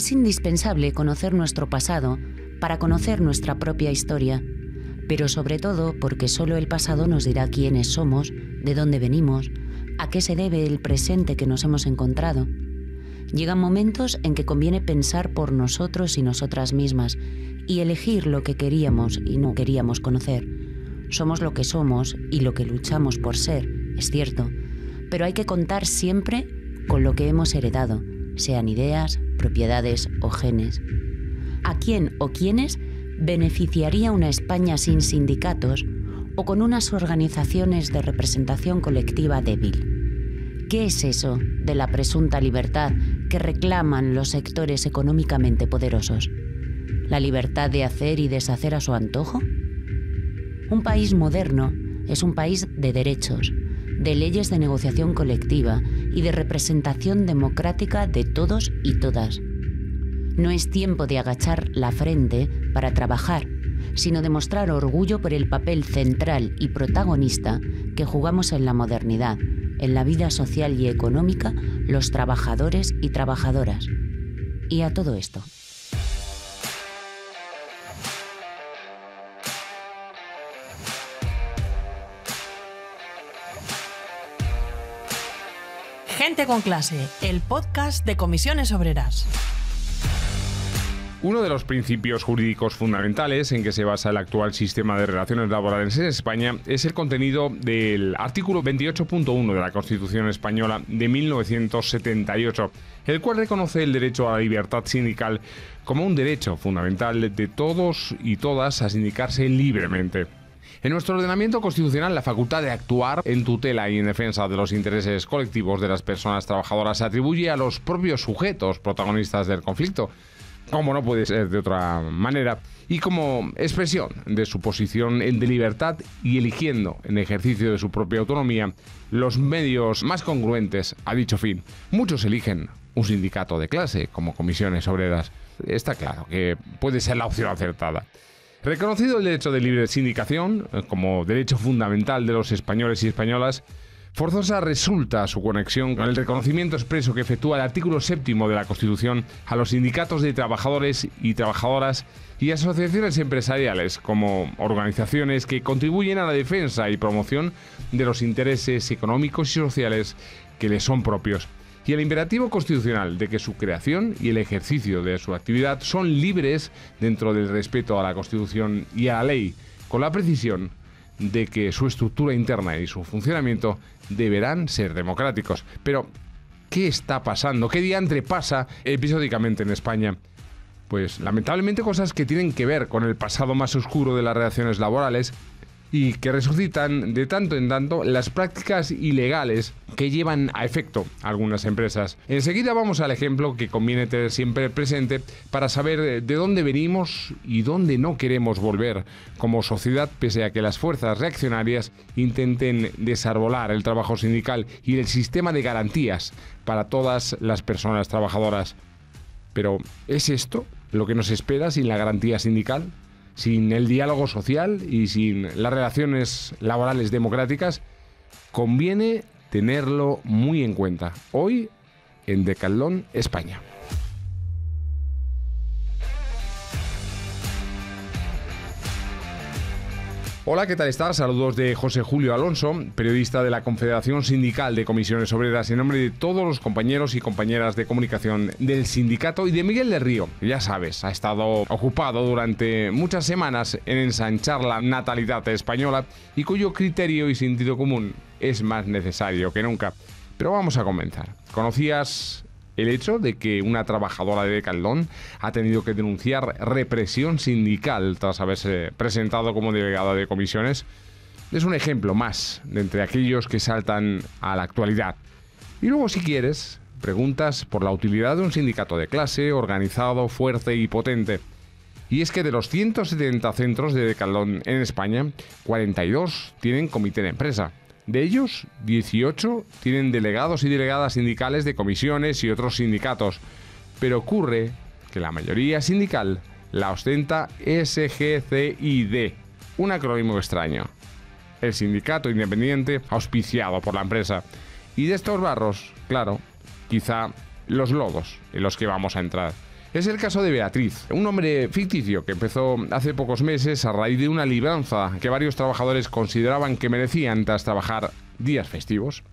Es indispensable conocer nuestro pasado para conocer nuestra propia historia, pero sobre todo porque solo el pasado nos dirá quiénes somos, de dónde venimos, a qué se debe el presente que nos hemos encontrado. Llegan momentos en que conviene pensar por nosotros y nosotras mismas y elegir lo que queríamos y no queríamos conocer. Somos lo que somos y lo que luchamos por ser, es cierto, pero hay que contar siempre con lo que hemos heredado, sean ideas, propiedades o genes. ¿A quién o quiénes beneficiaría una España sin sindicatos o con unas organizaciones de representación colectiva débil? ¿Qué es eso de la presunta libertad que reclaman los sectores económicamente poderosos? ¿La libertad de hacer y deshacer a su antojo? Un país moderno es un país de derechos, de leyes de negociación colectiva y de representación democrática de todos y todas. No es tiempo de agachar la frente para trabajar, sino de mostrar orgullo por el papel central y protagonista que jugamos en la modernidad, en la vida social y económica, los trabajadores y trabajadoras. Y a todo esto. Gente con clase, el podcast de Comisiones Obreras. Uno de los principios jurídicos fundamentales en que se basa el actual sistema de relaciones laborales en España es el contenido del artículo 28.1 de la Constitución Española de 1978, el cual reconoce el derecho a la libertad sindical como un derecho fundamental de todos y todas a sindicarse libremente. En nuestro ordenamiento constitucional, la facultad de actuar en tutela y en defensa de los intereses colectivos de las personas trabajadoras se atribuye a los propios sujetos protagonistas del conflicto, como no puede ser de otra manera, y como expresión de su posición de libertad y eligiendo, en ejercicio de su propia autonomía, los medios más congruentes a dicho fin. Muchos eligen un sindicato de clase, como Comisiones Obreras. Está claro que puede ser la opción acertada. Reconocido el derecho de libre sindicación como derecho fundamental de los españoles y españolas, forzosa resulta su conexión con el reconocimiento expreso que efectúa el artículo 7º de la Constitución a los sindicatos de trabajadores y trabajadoras y asociaciones empresariales como organizaciones que contribuyen a la defensa y promoción de los intereses económicos y sociales que les son propios, y el imperativo constitucional de que su creación y el ejercicio de su actividad son libres dentro del respeto a la Constitución y a la ley, con la precisión de que su estructura interna y su funcionamiento deberán ser democráticos. Pero, ¿qué está pasando? ¿Qué diantre pasa episódicamente en España? Pues, lamentablemente, cosas que tienen que ver con el pasado más oscuro de las relaciones laborales y que resucitan de tanto en tanto las prácticas ilegales que llevan a efecto algunas empresas. Enseguida vamos al ejemplo que conviene tener siempre presente para saber de dónde venimos y dónde no queremos volver como sociedad, pese a que las fuerzas reaccionarias intenten desarbolar el trabajo sindical y el sistema de garantías para todas las personas trabajadoras. Pero, ¿es esto lo que nos espera sin la garantía sindical? Sin el diálogo social y sin las relaciones laborales democráticas, conviene tenerlo muy en cuenta. Hoy, en Decathlon, España. Hola, ¿qué tal estás? Saludos de José Julio Alonso, periodista de la Confederación Sindical de Comisiones Obreras, en nombre de todos los compañeros y compañeras de comunicación del sindicato, y de Miguel de Río. Ya sabes, ha estado ocupado durante muchas semanas en ensanchar la natalidad española y cuyo criterio y sentido común es más necesario que nunca. Pero vamos a comenzar. ¿Conocías el hecho de que una trabajadora de Decathlon ha tenido que denunciar represión sindical tras haberse presentado como delegada de comisiones? Es un ejemplo más de entre aquellos que saltan a la actualidad. Y luego, si quieres, preguntas por la utilidad de un sindicato de clase organizado, fuerte y potente. Y es que de los 170 centros de Decathlon en España, 42 tienen comité de empresa. De ellos, 18 tienen delegados y delegadas sindicales de comisiones y otros sindicatos, pero ocurre que la mayoría sindical la ostenta SGCID, un acrónimo extraño, el sindicato independiente auspiciado por la empresa. Y de estos barros, claro, quizá los lodos en los que vamos a entrar. Es el caso de Beatriz, un hombre ficticio que empezó hace pocos meses a raíz de una libranza que varios trabajadores consideraban que merecían tras trabajar días festivos.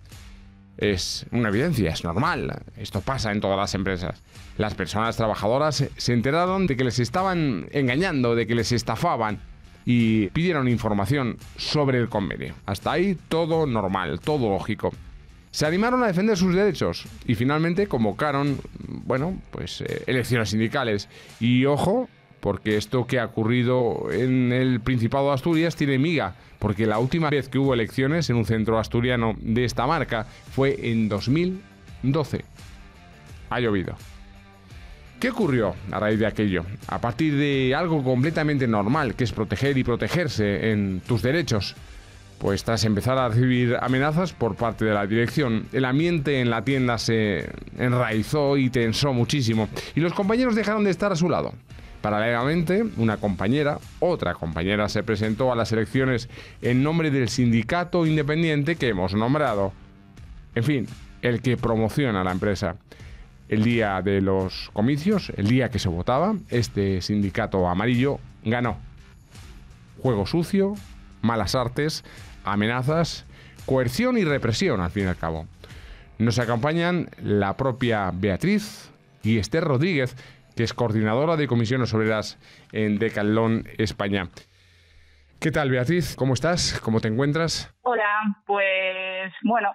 Es una evidencia, es normal, esto pasa en todas las empresas. Las personas trabajadoras se enteraron de que les estaban engañando, de que les estafaban y pidieron información sobre el convenio. Hasta ahí todo normal, todo lógico. Se animaron a defender sus derechos y finalmente convocaron, elecciones sindicales. Y ojo, porque esto que ha ocurrido en el Principado de Asturias tiene miga, porque la última vez que hubo elecciones en un centro asturiano de esta marca fue en 2012. Ha llovido. ¿Qué ocurrió a raíz de aquello? A partir de algo completamente normal, que es proteger y protegerse en tus derechos. Pues tras empezar a recibir amenazas por parte de la dirección, el ambiente en la tienda se enraizó y tensó muchísimo, y los compañeros dejaron de estar a su lado. Paralelamente, otra compañera se presentó a las elecciones en nombre del sindicato independiente que hemos nombrado. En fin, el que promociona la empresa. El día de los comicios, el día que se votaba, este sindicato amarillo ganó. Juego sucio, malas artes, amenazas, coerción y represión, al fin y al cabo. Nos acompañan la propia Beatriz y Esther Rodríguez, que es coordinadora de Comisiones Obreras en Decathlon, España. ¿Qué tal, Beatriz? ¿Cómo estás? ¿Cómo te encuentras? Hola, pues bueno,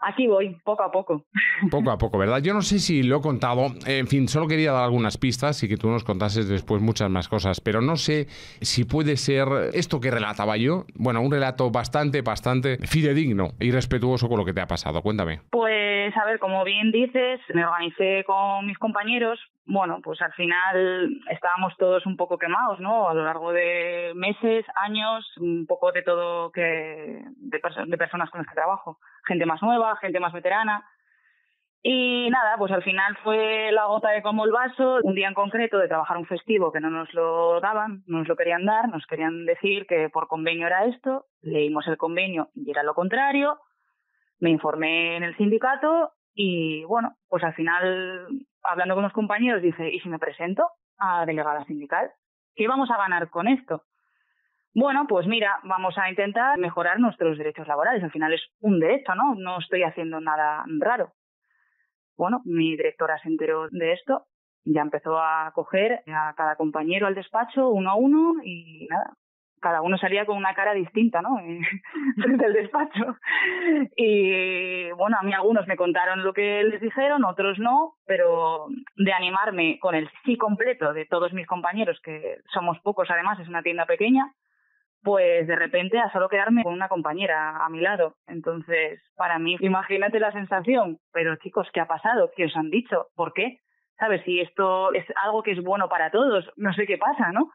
aquí voy, poco a poco. Poco a poco, ¿verdad? Yo no sé si lo he contado, en fin, solo quería dar algunas pistas y que tú nos contases después muchas más cosas, pero no sé si puede ser esto que relataba yo, un relato bastante fidedigno y respetuoso con lo que te ha pasado. Cuéntame. Pues a ver, como bien dices, me organicé con mis compañeros. Pues al final estábamos todos un poco quemados, ¿no? A lo largo de meses, años, un poco de todo, de personas con las que trabajo. Gente más nueva, gente más veterana. Y nada, pues al final fue la gota que colmó el vaso. Un día en concreto de trabajar un festivo que no nos lo daban, no nos lo querían dar, nos querían decir que por convenio era esto. Leímos el convenio y era lo contrario. Me informé en el sindicato y pues al final, hablando con los compañeros, dije, ¿y si me presento a delegada sindical? ¿Qué vamos a ganar con esto? Pues mira, vamos a intentar mejorar nuestros derechos laborales. Al final es un derecho, ¿no? No estoy haciendo nada raro. Mi directora se enteró de esto. Ya empezó a coger a cada compañero al despacho, uno a uno, y nada. Cada uno salía con una cara distinta, ¿no? Frente al despacho. Y a mí algunos me contaron lo que les dijeron, otros no, pero de animarme con el sí completo de todos mis compañeros, que somos pocos además, es una tienda pequeña, pues de repente a solo quedarme con una compañera a mi lado. Entonces, para mí, imagínate la sensación, pero chicos, ¿qué ha pasado? ¿Qué os han dicho? ¿Por qué? ¿Sabes? Si esto es algo que es bueno para todos, no sé qué pasa, ¿no?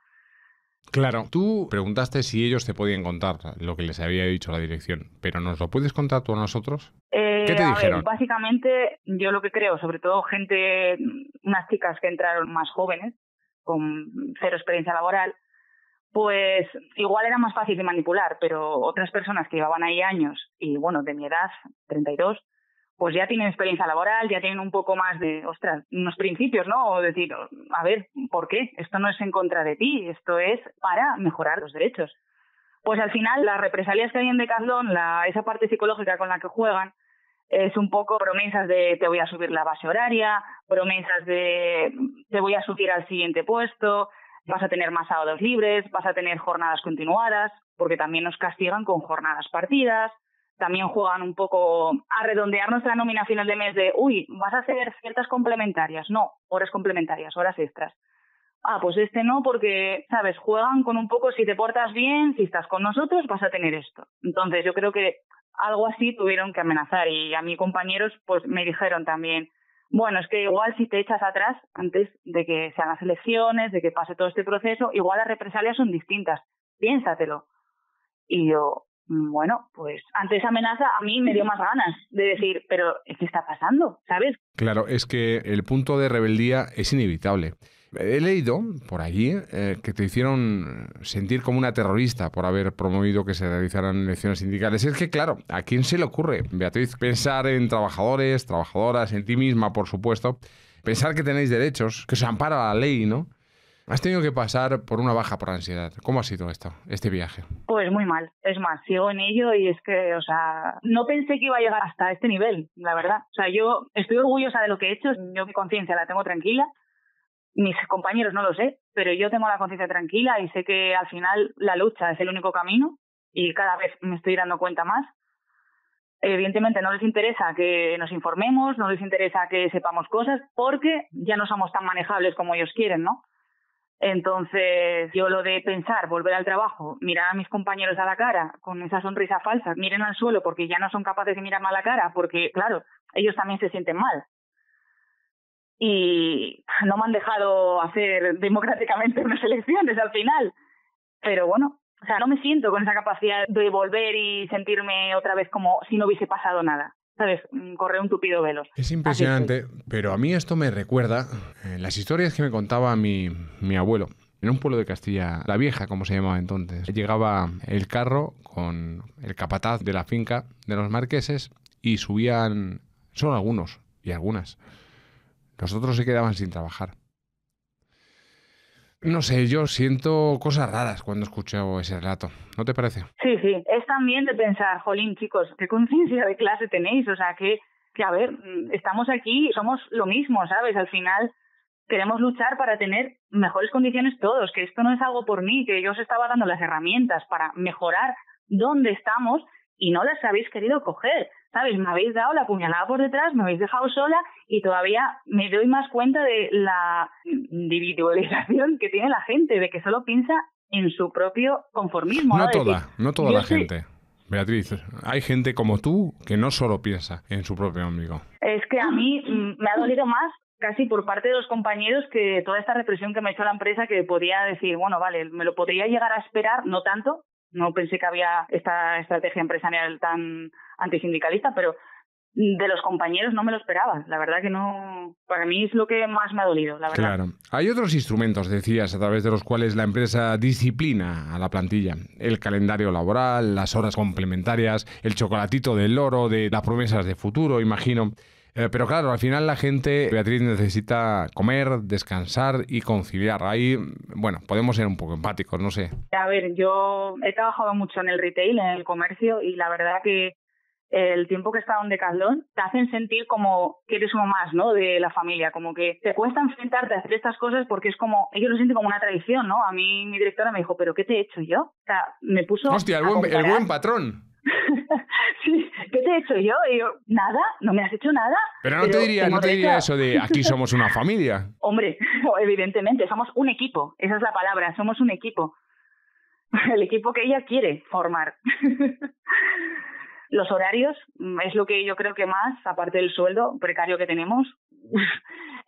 Claro, tú preguntaste si ellos te podían contar lo que les había dicho la dirección, pero ¿nos lo puedes contar tú a nosotros? ¿Qué te dijeron? Básicamente, yo lo que creo, sobre todo gente, unas chicas que entraron más jóvenes, con cero experiencia laboral, pues igual era más fácil de manipular, pero otras personas que llevaban ahí años y, de mi edad, 32, pues ya tienen experiencia laboral, ya tienen un poco más de, unos principios, ¿no? O decir, a ver, ¿por qué? Esto no es en contra de ti, esto es para mejorar los derechos. Pues al final, las represalias que hay en Decathlon, esa parte psicológica con la que juegan, es un poco promesas de te voy a subir la base horaria, promesas de te voy a subir al siguiente puesto, vas a tener más sábados libres, vas a tener jornadas continuadas, porque también nos castigan con jornadas partidas. También juegan un poco a redondear nuestra nómina a final de mes de, vas a hacer ciertas complementarias. No, horas complementarias, horas extras. Ah, pues no, porque, ¿sabes? Juegan con un poco, si te portas bien, si estás con nosotros, vas a tener esto. Entonces, yo creo que algo así tuvieron que amenazar. Y a mis compañeros, pues, me dijeron también, es que igual si te echas atrás, antes de que sean las elecciones, de que pase todo este proceso, igual las represalias son distintas. Piénsatelo. Y yo... pues ante esa amenaza a mí me dio más ganas de decir, pero ¿qué está pasando? ¿Sabes? Claro, es que el punto de rebeldía es inevitable. He leído por allí que te hicieron sentir como una terrorista por haber promovido que se realizaran elecciones sindicales. Es que, claro, ¿a quién se le ocurre, Beatriz, pensar en trabajadores, trabajadoras, en ti misma, por supuesto? pensar que tenéis derechos, que os ampara la ley, ¿no? Has tenido que pasar por una baja por ansiedad. ¿Cómo ha sido esto, este viaje? Pues muy mal. Es más, sigo en ello y es que, o sea, no pensé que iba a llegar hasta este nivel, la verdad. O sea, yo estoy orgullosa de lo que he hecho. Yo mi conciencia la tengo tranquila. Mis compañeros no lo sé, pero yo tengo la conciencia tranquila y sé que al final la lucha es el único camino y cada vez me estoy dando cuenta más. Evidentemente no les interesa que nos informemos, no les interesa que sepamos cosas porque ya no somos tan manejables como ellos quieren, ¿no? Entonces, yo lo de pensar, volver al trabajo, mirar a mis compañeros a la cara con esa sonrisa falsa, miren al suelo porque ya no son capaces de mirarme a la cara porque, claro, ellos también se sienten mal. Y no me han dejado hacer democráticamente unas elecciones al final. Pero bueno, o sea, no me siento con esa capacidad de volver y sentirme otra vez como si no hubiese pasado nada. ¿Sabes? Correr un tupido velo. Es impresionante, pero a mí esto me recuerda las historias que me contaba mi abuelo. En un pueblo de Castilla la Vieja, como se llamaba entonces, llegaba el carro con el capataz de la finca de los marqueses y subían solo algunos y algunas. Los otros se quedaban sin trabajar. No sé, yo siento cosas raras cuando escucho ese relato. ¿No te parece? Sí, sí. Es también de pensar, jolín, chicos, qué conciencia de clase tenéis. O sea, que a ver, estamos aquí, somos lo mismo, ¿sabes? Al final queremos luchar para tener mejores condiciones todos, que esto no es algo por mí, que yo os estaba dando las herramientas para mejorar dónde estamos y no las habéis querido coger, ¿sabes? Me habéis dado la puñalada por detrás, me habéis dejado sola y todavía me doy más cuenta de la individualización que tiene la gente, de que solo piensa en su propio conformismo. No toda la gente, Beatriz. Hay gente como tú que no solo piensa en su propio ombligo. Es que a mí me ha dolido más casi por parte de los compañeros que toda esta represión que me ha hecho la empresa, que podía decir, bueno, vale, me lo podría llegar a esperar, no tanto. No pensé que había esta estrategia empresarial tan antisindicalista, pero de los compañeros no me lo esperaba. La verdad que no. Para mí es lo que más me ha dolido, la verdad. Claro. Hay otros instrumentos, decías, a través de los cuales la empresa disciplina a la plantilla. El calendario laboral, las horas complementarias, el chocolatito del oro, de las promesas de futuro, imagino. Pero claro, al final la gente, Beatriz, necesita comer, descansar y conciliar. Ahí, bueno, podemos ser un poco empáticos, no sé. A ver, yo he trabajado mucho en el retail, en el comercio, y la verdad que el tiempo que he estado en Decathlon te hacen sentir como que eres uno más, ¿no?, de la familia. Como que te cuesta enfrentarte a hacer estas cosas porque es como, ellos lo sienten como una tradición, ¿no? A mí mi directora me dijo, ¿pero qué te he hecho yo? O sea, me puso... Hostia, el buen patrón. Sí, ¿qué te he hecho yo? Y yo, nada, no me has hecho nada. Pero no te diría eso de aquí somos una familia. Hombre, evidentemente, somos un equipo, esa es la palabra, somos un equipo. El equipo que ella quiere formar. Los horarios es lo que yo creo que más, aparte del sueldo precario que tenemos,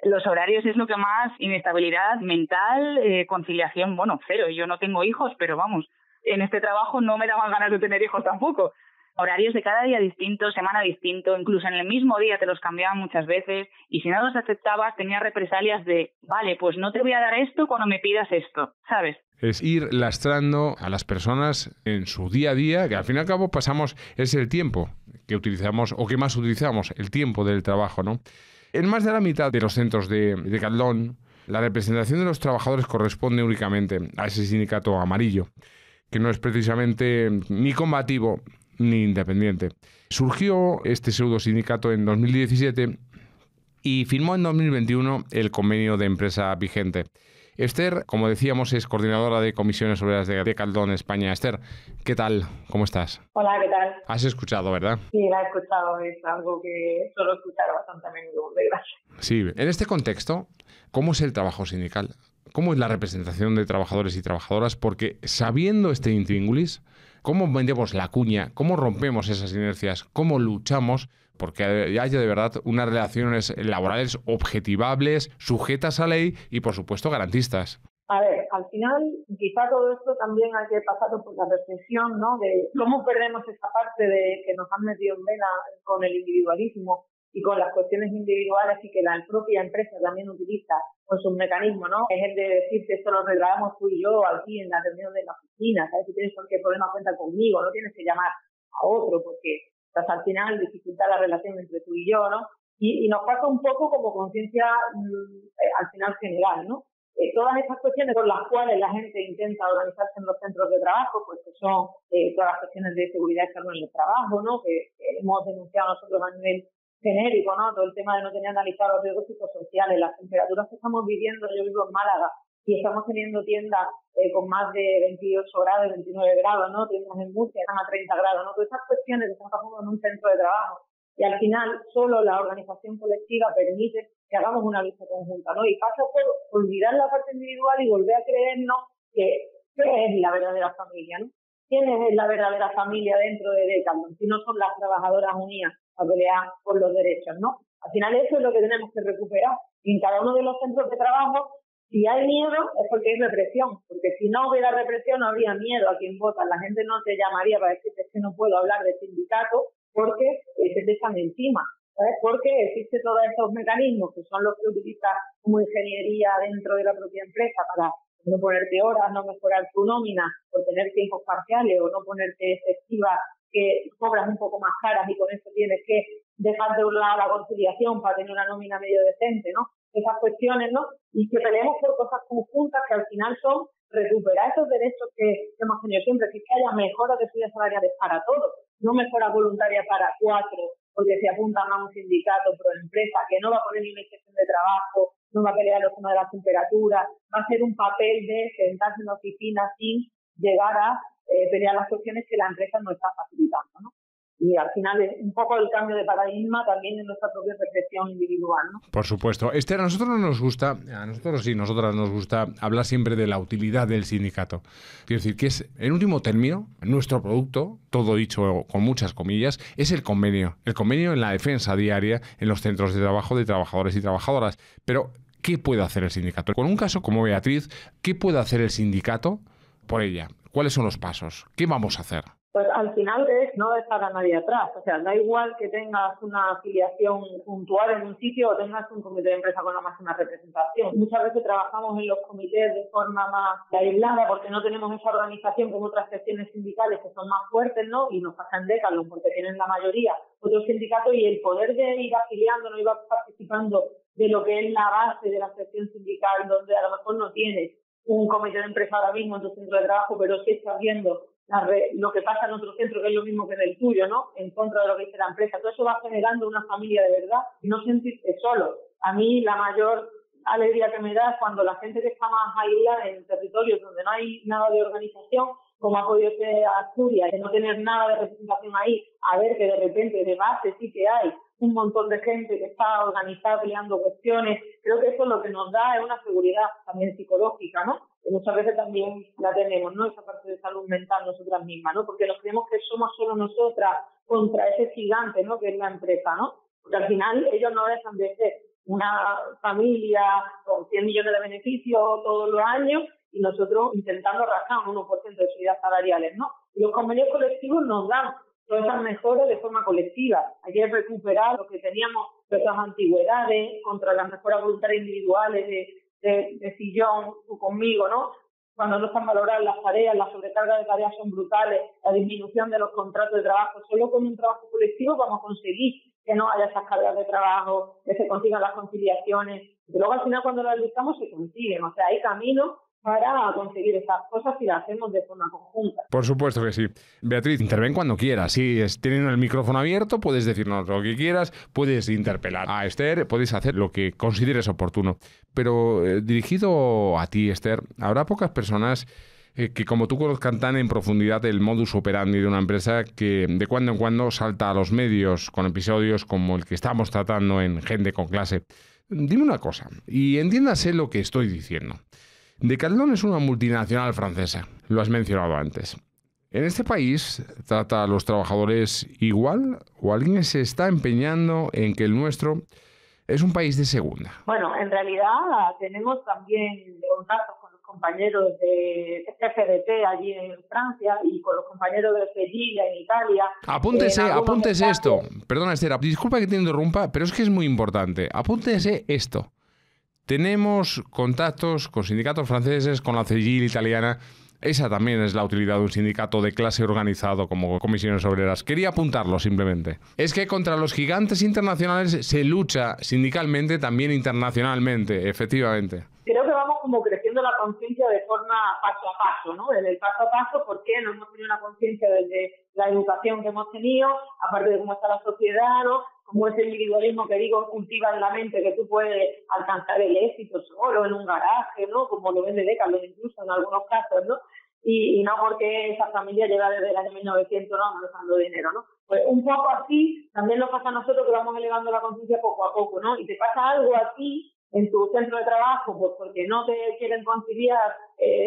los horarios es lo que más, inestabilidad mental, conciliación, bueno, cero. Yo no tengo hijos, pero vamos, en este trabajo no me daban ganas de tener hijos tampoco. Horarios de cada día distintos, semana distinto, incluso en el mismo día te los cambiaban muchas veces y si no los aceptabas tenías represalias de, vale, pues no te voy a dar esto cuando me pidas esto, ¿sabes? Es ir lastrando a las personas en su día a día, que al fin y al cabo pasamos, es el tiempo que utilizamos o que más utilizamos, el tiempo del trabajo, ¿no? En más de la mitad de los centros de Decathlon, la representación de los trabajadores corresponde únicamente a ese sindicato amarillo, que no es precisamente ni combativo ni independiente. Surgió este pseudo sindicato en 2017 y firmó en 2021 el convenio de empresa vigente. Esther, como decíamos, es coordinadora de Comisiones Obreras de Decathlon España. Esther, ¿qué tal? ¿Cómo estás? Hola, ¿qué tal? Has escuchado, ¿verdad? Sí, la he escuchado. Es algo que suelo escuchar bastante a menudo, de gracia. Sí. En este contexto, ¿cómo es el trabajo sindical? ¿Cómo es la representación de trabajadores y trabajadoras? Porque sabiendo este intríngulis, ¿cómo vendemos la cuña? ¿Cómo rompemos esas inercias? ¿Cómo luchamos? Porque haya de verdad unas relaciones laborales objetivables, sujetas a ley y, por supuesto, garantistas. A ver, al final, quizá todo esto también hay que pasarlo por la reflexión, ¿no? De cómo perdemos esa parte de que nos han metido en vena con el individualismo y con las cuestiones individuales y que la propia empresa también utiliza con sus mecanismos, ¿no? Es el de decir que esto lo reglamos tú y yo aquí en la reunión de la oficina, ¿sabes? Si tienes cualquier problema cuenta conmigo, no tienes que llamar a otro porque estás al final dificulta la relación entre tú y yo, ¿no? Y nos pasa un poco como conciencia al final general, ¿no? Todas estas cuestiones con las cuales la gente intenta organizarse en los centros de trabajo, pues que son todas las cuestiones de seguridad externa en el trabajo, ¿no? Que hemos denunciado nosotros a nivel genérico, ¿no? Todo el tema de no tener analizados los riesgos psicosociales, las temperaturas que estamos viviendo. Yo vivo en Málaga y estamos teniendo tiendas con más de 28 grados, 29 grados, ¿no? Tiendas en Murcia están a 30 grados, ¿no? Todas esas cuestiones que están pasando en un centro de trabajo. Y al final, solo la organización colectiva permite que hagamos una lucha conjunta, ¿no? Y pasa por olvidar la parte individual y volver a creernos que qué es la verdadera familia, ¿no? ¿Quién es la verdadera familia dentro de Decathlon? Si no son las trabajadoras unidas a pelear por los derechos, ¿no? Al final, eso es lo que tenemos que recuperar. Y en cada uno de los centros de trabajo, si hay miedo, es porque hay represión. Porque si no hubiera represión, no habría miedo a quien vota. La gente no te llamaría para decirte que no puedo hablar de sindicato, porque se te echan encima, ¿sabes? Porque existen todos estos mecanismos que son los que utilizas como ingeniería dentro de la propia empresa para no ponerte horas, no mejorar tu nómina, por tener tiempos parciales o no ponerte efectivas que cobras un poco más caras y con eso tienes que dejar de un lado la conciliación para tener una nómina medio decente, ¿no? Esas cuestiones, ¿no? Y que peleemos por cosas conjuntas que al final son recuperar esos derechos que hemos tenido siempre, que haya mejoras de subidas salariales para todos, no mejoras voluntarias para cuatro, porque se apuntan a un sindicato pro empresa que no va a poner ni una inspección de trabajo, no va a pelear los temas de las temperaturas, va a hacer un papel de sentarse en la oficina sin llegar a pelear las cuestiones que la empresa no está facilitando, ¿no? Y al final es un poco el cambio de paradigma también en nuestra propia percepción individual, ¿no? Por supuesto. Esther, a nosotros nos gusta hablar siempre de la utilidad del sindicato. Quiero decir que es, en último término, nuestro producto, todo dicho con muchas comillas, es el convenio. El convenio en la defensa diaria, en los centros de trabajo de trabajadores y trabajadoras. Pero, ¿qué puede hacer el sindicato? Con un caso como Beatriz, ¿qué puede hacer el sindicato por ella? ¿Cuáles son los pasos? ¿Qué vamos a hacer? Pues al final es no dejar a nadie atrás. O sea, da igual que tengas una afiliación puntual en un sitio o tengas un comité de empresa con la máxima representación. Muchas veces trabajamos en los comités de forma más aislada porque no tenemos esa organización con otras secciones sindicales que son más fuertes, ¿no? Y nos pasan décadas porque tienen la mayoría otros sindicatos y el poder de ir afiliándonos y ir participando de lo que es la base de la sección sindical, donde a lo mejor no tienes un comité de empresa ahora mismo en tu centro de trabajo, pero sí estás viendo lo que pasa en otro centro, que es lo mismo que en el tuyo, ¿no? En contra de lo que dice la empresa. Todo eso va generando una familia de verdad y no sentirte solo. A mí la mayor alegría que me da es cuando la gente que está más aislada en territorios donde no hay nada de organización, como ha podido ser Asturias, de no tener nada de representación ahí, a ver que de repente de base sí que hay un montón de gente que está organizada peleando cuestiones. Creo que eso lo que nos da es una seguridad también psicológica, ¿no? Que muchas veces también la tenemos, ¿no? Esa parte de salud mental nosotras mismas, ¿no? Porque nos creemos que somos solo nosotras contra ese gigante, ¿no? Que es la empresa, ¿no? Porque al final ellos no dejan de ser una familia con 100 millones de beneficios todos los años y nosotros intentando rascar un 1% de subidas salariales, ¿no? Y los convenios colectivos nos dan todas esas mejoras de forma colectiva. Hay que recuperar lo que teníamos, esas antigüedades, contra las mejoras voluntarias individuales de sillón, tú conmigo, ¿no? Cuando no están valoradas las tareas, la sobrecarga de tareas son brutales, la disminución de los contratos de trabajo. Solo con un trabajo colectivo vamos a conseguir que no haya esas cargas de trabajo, que se consigan las conciliaciones. Y luego al final cuando las luchamos se consiguen. O sea, hay caminos para conseguir esas cosas si las hacemos de forma conjunta. Por supuesto que sí. Beatriz, interven cuando quieras. Si tienen el micrófono abierto, puedes decirnos lo que quieras, puedes interpelar a Esther, puedes hacer lo que consideres oportuno. Pero dirigido a ti, Esther, habrá pocas personas que como tú conozcan tan en profundidad el modus operandi de una empresa que de cuando en cuando salta a los medios con episodios como el que estamos tratando en Gente con Clase. Dime una cosa, y entiéndase lo que estoy diciendo. Decathlon es una multinacional francesa, lo has mencionado antes. ¿En este país trata a los trabajadores igual o alguien se está empeñando en que el nuestro es un país de segunda? Bueno, en realidad tenemos también contactos con los compañeros de CFDT allí en Francia y con los compañeros de CGIL en Italia. Apúntese esto. Perdona, Esther, disculpa que te interrumpa, pero es que es muy importante. Apúntese esto. Tenemos contactos con sindicatos franceses, con la CGIL italiana. Esa también es la utilidad de un sindicato de clase organizado como Comisiones Obreras. Quería apuntarlo simplemente. Es que contra los gigantes internacionales se lucha sindicalmente, también internacionalmente, efectivamente. Creo que vamos como creciendo la conciencia de forma paso a paso, ¿no? Desde el paso a paso, porque no hemos tenido una conciencia desde la educación que hemos tenido, aparte de cómo está la sociedad, ¿no? Como ese individualismo que digo, cultiva en la mente que tú puedes alcanzar el éxito solo en un garaje, ¿no? Como lo ven de Decathlon incluso en algunos casos, ¿no? Y no porque esa familia lleva desde el año 1900, ¿no? Amasando dinero, ¿no? Pues un poco así también nos pasa a nosotros, que vamos elevando la conciencia poco a poco, ¿no? Y te pasa algo así en tu centro de trabajo, pues porque no te quieren conciliar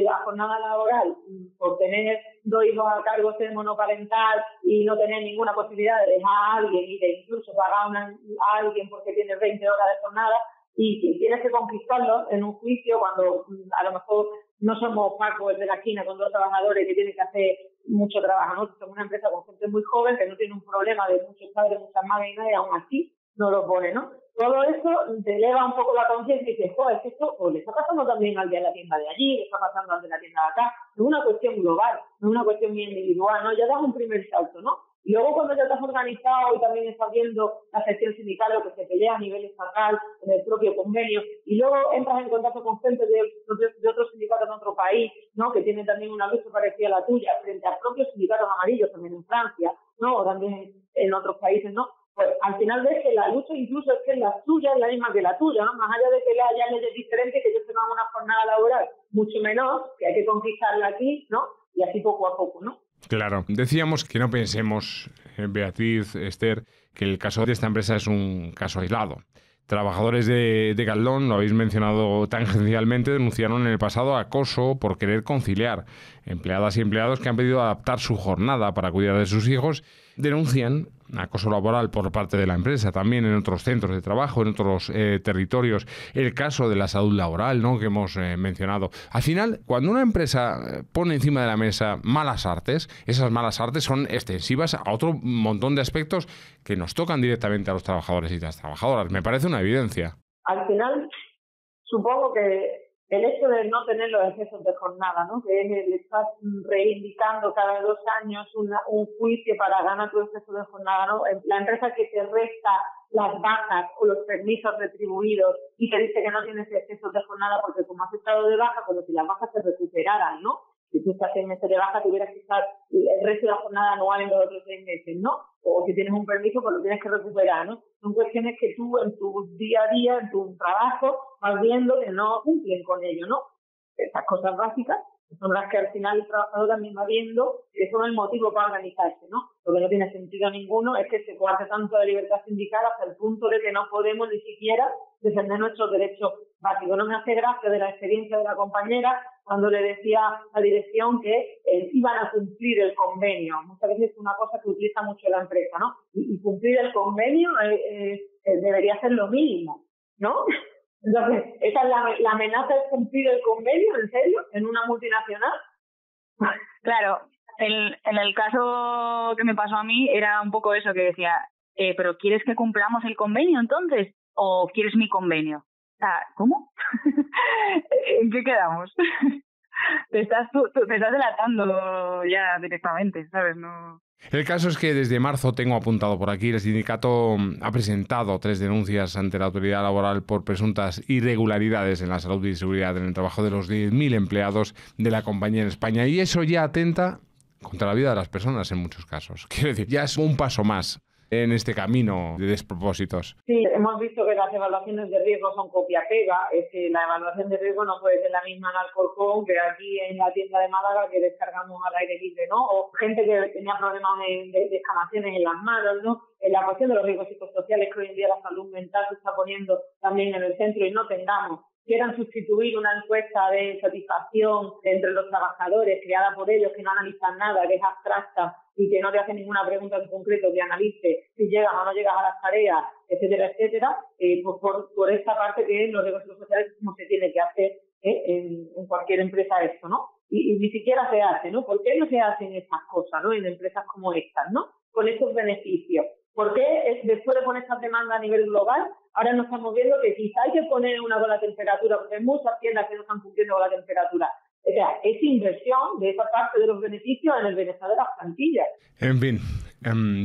la jornada laboral, por tener 2 hijos a cargo, ser monoparental y no tener ninguna posibilidad de dejar a alguien y de incluso pagar a alguien porque tienes 20 horas de jornada, y tienes que conquistarlo en un juicio cuando a lo mejor no somos Paco el de la esquina con 2 trabajadores que tienen que hacer mucho trabajo, ¿no? Somos una empresa con gente muy joven que no tiene un problema de muchos padres, muchas madres y nadie, aún así no lo pone, ¿no? Todo eso te eleva un poco la conciencia y dices, joder, es que esto o le está pasando también al de la tienda de allí, le está pasando al de la tienda de acá. Es una cuestión global, no es una cuestión bien individual, ¿no? Ya das un primer salto, ¿no? Y luego cuando ya estás organizado y también estás viendo la sección sindical, lo que se pelea a nivel estatal, en el propio convenio, y luego entras en contacto con gente de otros sindicatos en otro país, ¿no? Que tienen también una lucha parecida a la tuya, frente a propios sindicatos amarillos, también en Francia, ¿no? O también en otros países, ¿no? Pues al final ves que la lucha incluso es que la suya es la misma que la tuya, ¿no? Más allá de que haya leyes diferentes, que ellos tengan una jornada laboral mucho menor, que hay que conquistarla aquí, ¿no? Y así poco a poco, ¿no? Claro. Decíamos que no pensemos, Beatriz, Esther, que el caso de esta empresa es un caso aislado. Trabajadores de Decathlon, lo habéis mencionado tangencialmente, denunciaron en el pasado acoso por querer conciliar. Empleadas y empleados que han pedido adaptar su jornada para cuidar de sus hijos denuncian acoso laboral por parte de la empresa, también en otros centros de trabajo, en otros territorios. El caso de la salud laboral, ¿no?, que hemos mencionado. Al final, cuando una empresa pone encima de la mesa malas artes, esas malas artes son extensivas a otro montón de aspectos que nos tocan directamente a los trabajadores y las trabajadoras. Me parece una evidencia. Al final, supongo que el hecho de no tener los excesos de jornada, ¿no? Que es el estar reivindicando cada 2 años un juicio para ganar tu exceso de jornada, ¿no? La empresa que te resta las bajas o los permisos retribuidos y te dice que no tienes excesos de jornada porque como has estado de baja, como si las bajas se recuperaran, ¿no? Si tú estás 6 meses de baja, tuvieras que estar el resto de la jornada anual en los otros 6 meses, ¿no? O si tienes un permiso, pues lo tienes que recuperar, ¿no? Son cuestiones que tú en tu día a día, en tu trabajo, vas viendo que no cumplen con ello, ¿no? Esas cosas básicas son las que al final el trabajador también va viendo que son el motivo para organizarse, ¿no? Lo que no tiene sentido ninguno es que se coarta tanto la libertad sindical hasta el punto de que no podemos ni siquiera defender nuestros derechos básicos. No me hace gracia de la experiencia de la compañera cuando le decía a la dirección que iban a cumplir el convenio. Muchas veces es una cosa que utiliza mucho la empresa, ¿no? Y cumplir el convenio debería ser lo mínimo, ¿no? Entonces, ¿esa es la amenaza de cumplir el convenio, en serio, en una multinacional? Claro, en el caso que me pasó a mí era un poco eso, que decía, ¿pero quieres que cumplamos el convenio entonces? ¿O quieres mi convenio? Ah, ¿cómo? ¿En qué quedamos? Te estás delatando ya directamente, ¿sabes? No. El caso es que desde marzo, tengo apuntado por aquí, el sindicato ha presentado 3 denuncias ante la autoridad laboral por presuntas irregularidades en la salud y seguridad en el trabajo de los 10.000 empleados de la compañía en España. Y eso ya atenta contra la vida de las personas en muchos casos. Quiero decir, ya es un paso más en este camino de despropósitos. Sí, hemos visto que las evaluaciones de riesgo son copia-pega. Es que la evaluación de riesgo no puede ser la misma en Alcorcón que aquí en la tienda de Málaga que descargamos al aire libre, ¿no? O gente que tenía problemas de escamaciones en las manos, ¿no? En la cuestión de los riesgos psicosociales, que hoy en día la salud mental se está poniendo también en el centro, y no tengamos. Quieran sustituir una encuesta de satisfacción entre los trabajadores creada por ellos, que no analizan nada, que es abstracta y que no te hacen ninguna pregunta en concreto que analice si llegas o no llegas a las tareas, etcétera, etcétera, pues por esta parte que en los recursos sociales no se tiene que hacer en cualquier empresa esto, ¿no? Y ni siquiera se hace, ¿no? ¿Por qué no se hacen estas cosas, ¿no? En empresas como estas, ¿no? Con estos beneficios. ¿Por qué después de poner estas demandas a nivel global, ahora nos estamos viendo que quizá hay que poner una con la temperatura, porque hay muchas tiendas que no están cumpliendo con la temperatura? O sea, es inversión de esa parte de los beneficios en el bienestar de las plantillas. En fin,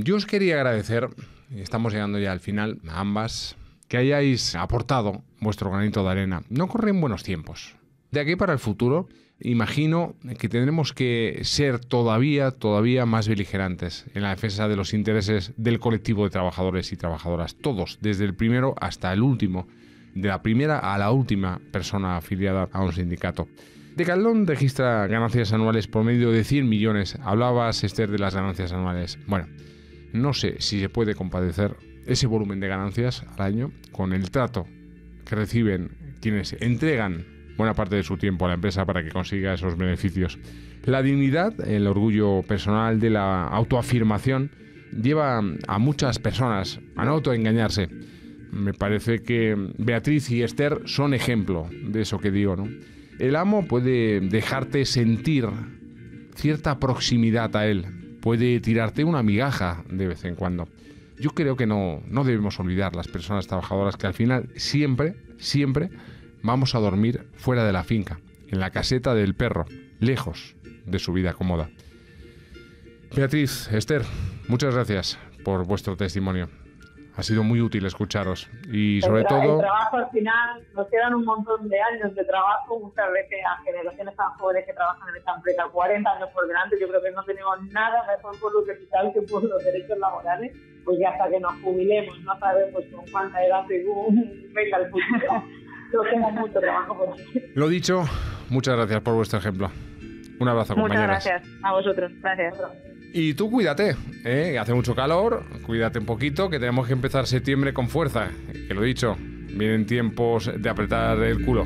yo os quería agradecer, estamos llegando ya al final, a ambas, que hayáis aportado vuestro granito de arena. No corren buenos tiempos. De aquí para el futuro, imagino que tendremos que ser todavía más beligerantes en la defensa de los intereses del colectivo de trabajadores y trabajadoras. Todos, desde el primero hasta el último, de la primera a la última persona afiliada a un sindicato. Decathlon registra ganancias anuales por medio de 100 millones. Hablabas, Esther, de las ganancias anuales. Bueno, no sé si se puede compadecer ese volumen de ganancias al año con el trato que reciben quienes entregan buena parte de su tiempo a la empresa para que consiga esos beneficios. La dignidad, el orgullo personal de la autoafirmación, lleva a muchas personas a no autoengañarse. Me parece que Beatriz y Esther son ejemplo de eso que digo, ¿no? El amo puede dejarte sentir cierta proximidad a él, puede tirarte una migaja de vez en cuando. Yo creo que no debemos olvidar las personas trabajadoras que al final siempre vamos a dormir fuera de la finca, en la caseta del perro, lejos de su vida cómoda. Beatriz, Esther, muchas gracias por vuestro testimonio. Ha sido muy útil escucharos y sobre todo... El trabajo al final, nos quedan un montón de años de trabajo, muchas veces a generaciones tan jóvenes que trabajan en esta empresa, 40 años por delante, yo creo que no tenemos nada mejor por lo que tal que por los derechos laborales, pues ya hasta que nos jubilemos, no sabemos con cuánta edad según venga el futuro. Yo tengo mucho trabajo por aquí. Lo dicho, muchas gracias por vuestro ejemplo. Un abrazo, compañeras. Muchas gracias a vosotros, gracias. Y tú cuídate, ¿eh? Hace mucho calor, cuídate un poquito, que tenemos que empezar septiembre con fuerza. Que lo dicho, vienen tiempos de apretar el culo.